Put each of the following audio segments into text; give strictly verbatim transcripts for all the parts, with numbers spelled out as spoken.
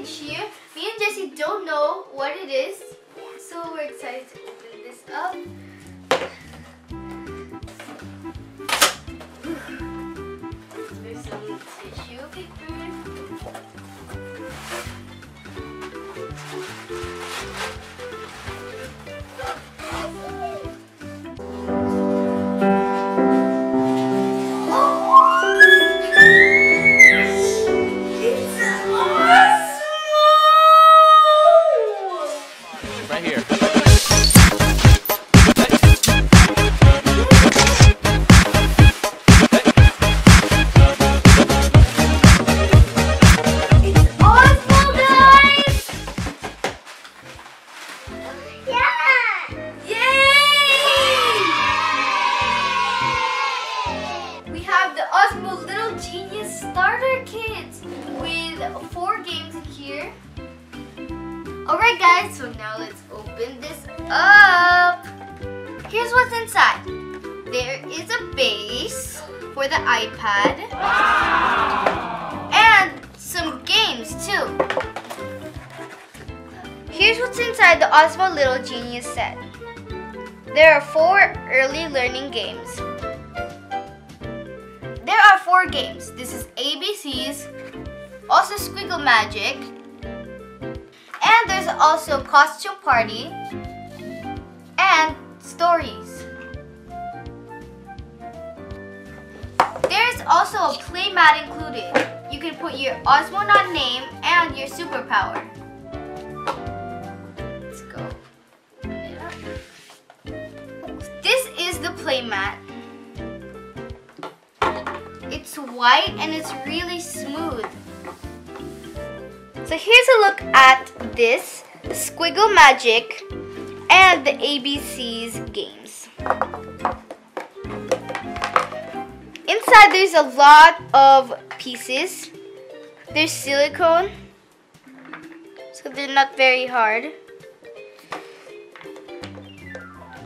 in here. Me and Jessie don't know what it is, so we're excited to open this up. There's some tissue paper. Osmo Little Genius Starter Kits with four games in here. Alright guys, so now let's open this up. Here's what's inside. There is a base for the iPad. Wow. And some games too. Here's what's inside the Osmo Little Genius set. There are four early learning games. There are four games. This is A B Cs, also Squiggle Magic, and there's also Costume Party and Stories. There's also a play mat included. You can put your Osmonaut name and your superpower. Let's go. This is the play mat. It's white and it's really smooth. So here's a look at this Squiggle Magic and the A B Cs games. Inside there's a lot of pieces. There's silicone, so they're not very hard.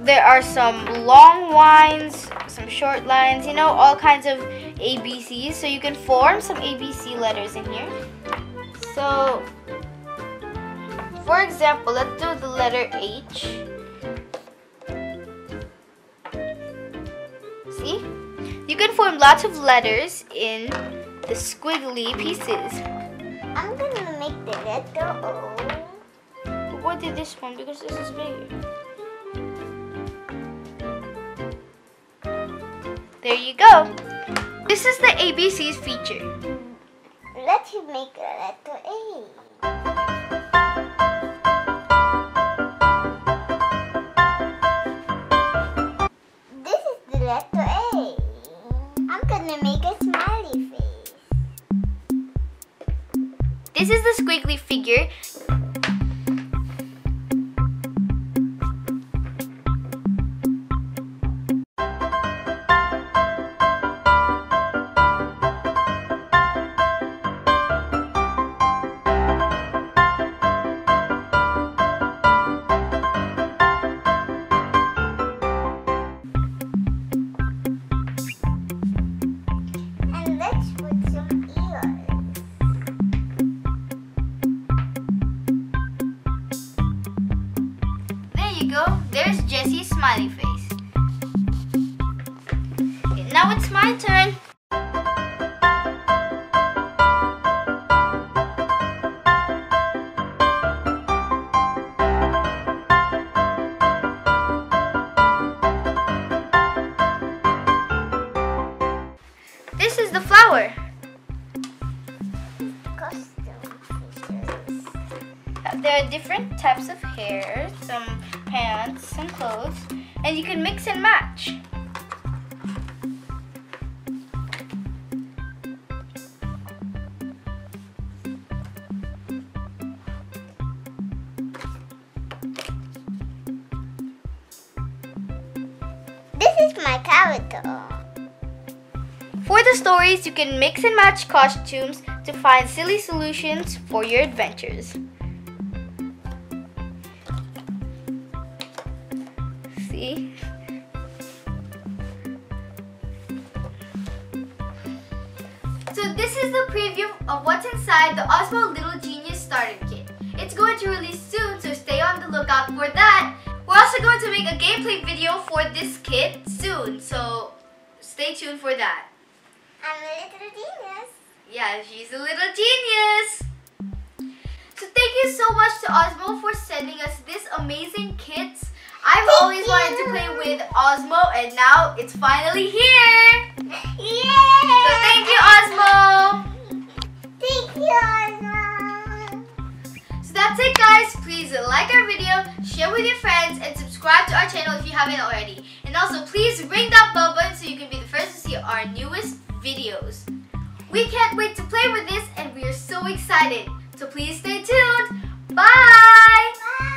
There are some long lines, some short lines, you know, all kinds of A B Cs. So you can form some A B C letters in here. So, for example, let's do the letter H. See? You can form lots of letters in the squiggly pieces. I'm gonna make the letter O. Or did this one, because this is bigger. There you go. This is the A B Cs feature. Let's make a letter A. This is the letter A. I'm gonna make a smiley face. This is the squiggly figure. There's Jessie's smiley face. Okay, now it's my turn. This is the flower. There are different types of hair, some pants, some clothes, and you can mix and match. This is my character. For the stories, you can mix and match costumes to find silly solutions for your adventures. So this is the preview of what's inside the Osmo Little Genius Starter Kit. It's going to release soon, so stay on the lookout for that. We're also going to make a gameplay video for this kit soon, so stay tuned for that. I'm a little genius. Yeah, she's a little genius. So thank you so much to Osmo for sending us this amazing kit. I've thank always you. wanted to play with Osmo, and now it's finally here. Yay! So thank you, Osmo. Thank you, Osmo. So that's it, guys. Please like our video, share with your friends, and subscribe to our channel if you haven't already. And also, please ring that bell button so you can be the first to see our newest videos. We can't wait to play with this, and we are so excited. So please stay tuned. Bye! Bye.